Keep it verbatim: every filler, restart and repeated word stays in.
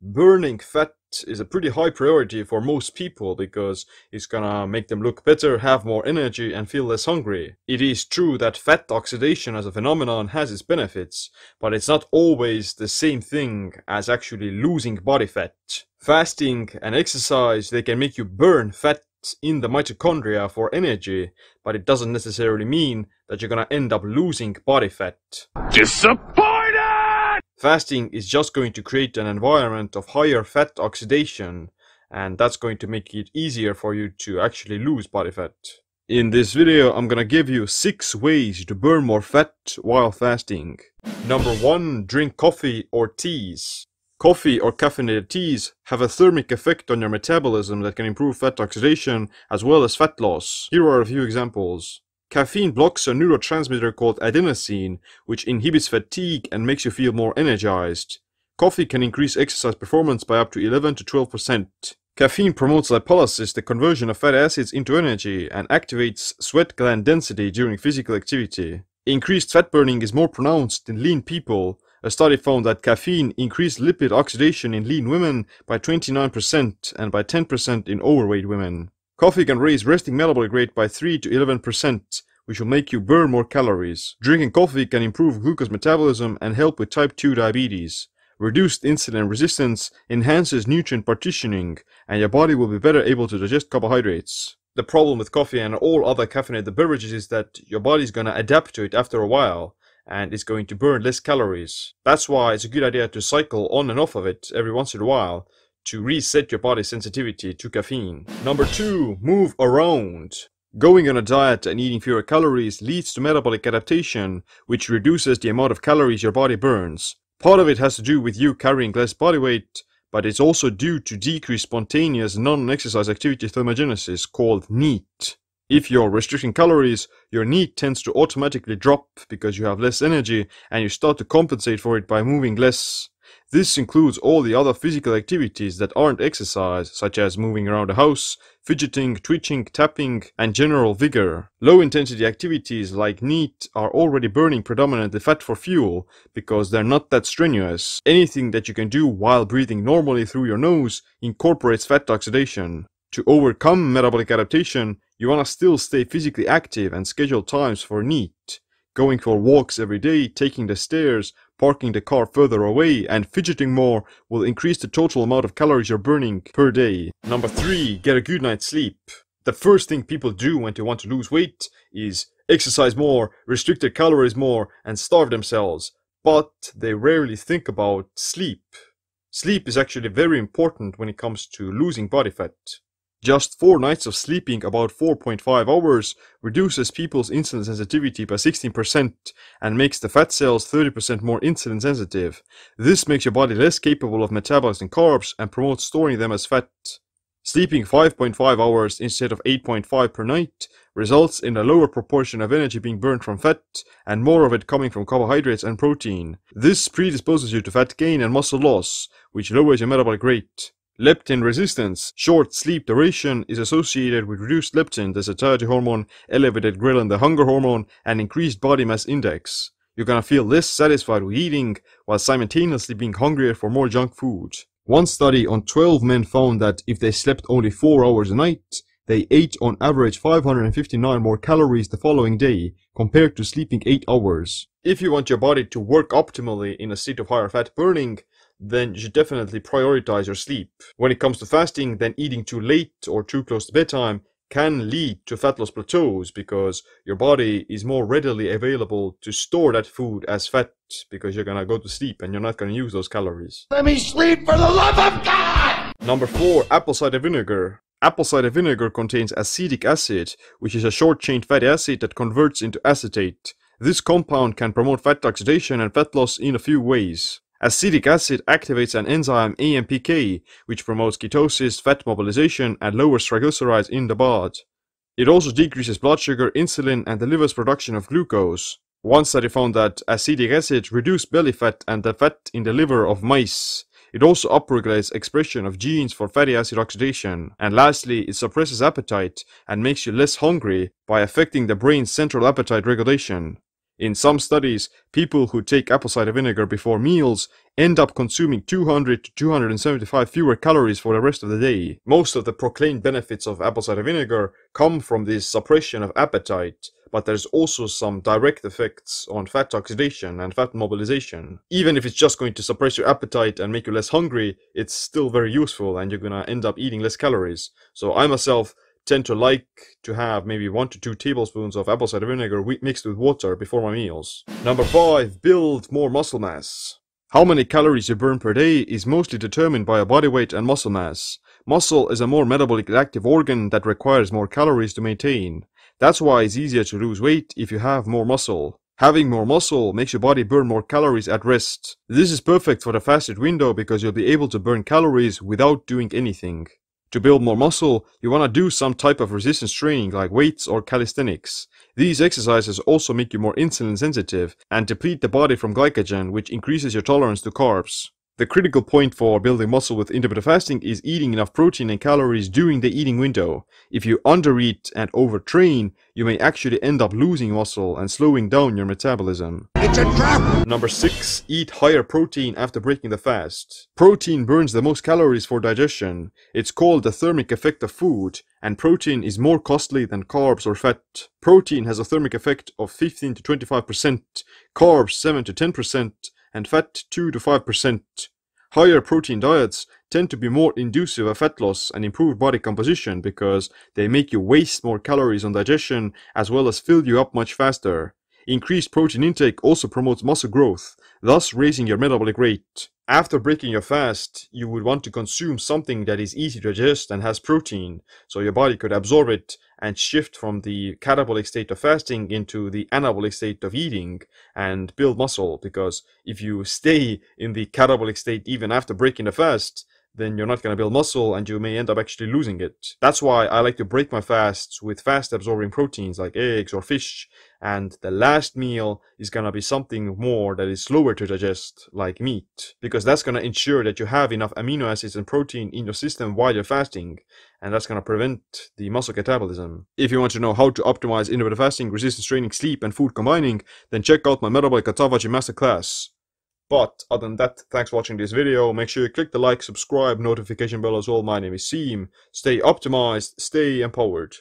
burning fat is a pretty high priority for most people because it's gonna make them look better, have more energy, and feel less hungry. It is true that fat oxidation as a phenomenon has its benefits, but it's not always the same thing as actually losing body fat. Fasting and exercise, they can make you burn fat in the mitochondria for energy, but it doesn't necessarily mean that you're gonna end up losing body fat. Disappointed! Fasting is just going to create an environment of higher fat oxidation, and that's going to make it easier for you to actually lose body fat. In this video, I'm gonna give you six ways to burn more fat while fasting. Number one, drink coffee or teas. Coffee or caffeinated teas have a thermic effect on your metabolism that can improve fat oxidation as well as fat loss. Here are a few examples. Caffeine blocks a neurotransmitter called adenosine, which inhibits fatigue and makes you feel more energized. Coffee can increase exercise performance by up to eleven to twelve percent. Caffeine promotes lipolysis, the conversion of fatty acids into energy, and activates sweat gland density during physical activity. Increased fat burning is more pronounced in lean people. A study found that caffeine increased lipid oxidation in lean women by twenty-nine percent and by ten percent in overweight women. Coffee can raise resting metabolic rate by three to eleven percent, which will make you burn more calories. Drinking coffee can improve glucose metabolism and help with type two diabetes. Reduced insulin resistance enhances nutrient partitioning, and your body will be better able to digest carbohydrates. The problem with coffee and all other caffeinated beverages is that your body is going to adapt to it after a while, and it's going to burn less calories. That's why it's a good idea to cycle on and off of it every once in a while to reset your body's sensitivity to caffeine. Number two, move around. Going on a diet and eating fewer calories leads to metabolic adaptation, which reduces the amount of calories your body burns. Part of it has to do with you carrying less body weight, but it's also due to decreased spontaneous non-exercise activity thermogenesis called NEAT. If you're restricting calories, your NEAT tends to automatically drop because you have less energy and you start to compensate for it by moving less. This includes all the other physical activities that aren't exercise, such as moving around the house, fidgeting, twitching, tapping, and general vigor. Low-intensity activities like NEAT are already burning predominantly fat for fuel because they're not that strenuous. Anything that you can do while breathing normally through your nose incorporates fat oxidation. To overcome metabolic adaptation, you want to still stay physically active and schedule times for NEAT. Going for walks every day, taking the stairs, parking the car further away, and fidgeting more will increase the total amount of calories you're burning per day. Number three, get a good night's sleep. The first thing people do when they want to lose weight is exercise more, restrict their calories more, and starve themselves, but they rarely think about sleep. Sleep is actually very important when it comes to losing body fat. Just four nights of sleeping about four point five hours reduces people's insulin sensitivity by sixteen percent and makes the fat cells thirty percent more insulin sensitive. This makes your body less capable of metabolizing carbs and promotes storing them as fat. Sleeping five point five hours instead of eight point five per night results in a lower proportion of energy being burned from fat and more of it coming from carbohydrates and protein. This predisposes you to fat gain and muscle loss, which lowers your metabolic rate. Leptin resistance. Short sleep duration is associated with reduced leptin, the satiety hormone, elevated ghrelin, the hunger hormone, and increased body mass index. You're gonna feel less satisfied with eating while simultaneously being hungrier for more junk food. One study on twelve men found that if they slept only four hours a night, they ate on average five hundred fifty-nine more calories the following day compared to sleeping eight hours. If you want your body to work optimally in a state of higher fat burning, then you should definitely prioritize your sleep. When it comes to fasting, then eating too late or too close to bedtime can lead to fat loss plateaus because your body is more readily available to store that food as fat because you're gonna go to sleep and you're not gonna use those calories. Let me sleep for the love of God! Number four, apple cider vinegar. Apple cider vinegar contains acetic acid, which is a short-chain fatty acid that converts into acetate. This compound can promote fat oxidation and fat loss in a few ways. Acetic acid activates an enzyme A M P K, which promotes ketosis, fat mobilization, and lowers triglycerides in the blood. It also decreases blood sugar, insulin, and the liver's production of glucose. One study found that acetic acid reduced belly fat and the fat in the liver of mice. It also upregulates expression of genes for fatty acid oxidation. And lastly, it suppresses appetite and makes you less hungry by affecting the brain's central appetite regulation. In some studies, people who take apple cider vinegar before meals end up consuming two hundred to two hundred seventy-five fewer calories for the rest of the day. Most of the proclaimed benefits of apple cider vinegar come from this suppression of appetite, but there's also some direct effects on fat oxidation and fat mobilization. Even if it's just going to suppress your appetite and make you less hungry, it's still very useful and you're gonna end up eating less calories. So I myself tend to like to have maybe one to two tablespoons of apple cider vinegar mixed with water before my meals. Number five, build more muscle mass. How many calories you burn per day is mostly determined by your body weight and muscle mass. Muscle is a more metabolically active organ that requires more calories to maintain. That's why it's easier to lose weight if you have more muscle. Having more muscle makes your body burn more calories at rest. This is perfect for the fasted window because you'll be able to burn calories without doing anything. To build more muscle, you want to do some type of resistance training like weights or calisthenics. These exercises also make you more insulin sensitive and deplete the body from glycogen, which increases your tolerance to carbs. The critical point for building muscle with intermittent fasting is eating enough protein and calories during the eating window. If you undereat and overtrain, you may actually end up losing muscle and slowing down your metabolism. It's a trap! Number six. Eat higher protein after breaking the fast. Protein burns the most calories for digestion. It's called the thermic effect of food, and protein is more costly than carbs or fat. Protein has a thermic effect of fifteen to twenty-five percent, carbs seven to ten percent, and fat two to five percent. Higher protein diets tend to be more inducive of fat loss and improved body composition because they make you waste more calories on digestion as well as fill you up much faster. Increased protein intake also promotes muscle growth, thus raising your metabolic rate. After breaking your fast, you would want to consume something that is easy to digest and has protein, so your body could absorb it and shift from the catabolic state of fasting into the anabolic state of eating and build muscle, because if you stay in the catabolic state even after breaking the fast, then you're not going to build muscle and you may end up actually losing it. That's why I like to break my fasts with fast absorbing proteins like eggs or fish, and the last meal is going to be something more that is slower to digest like meat, because that's going to ensure that you have enough amino acids and protein in your system while you're fasting, and that's going to prevent the muscle catabolism. If you want to know how to optimize intermittent fasting, resistance training, sleep and food combining, then check out my Metabolic Autophagy Masterclass. But other than that, thanks for watching this video. Make sure you click the like, subscribe, notification bell as well. My name is Siim. Stay optimized, stay empowered.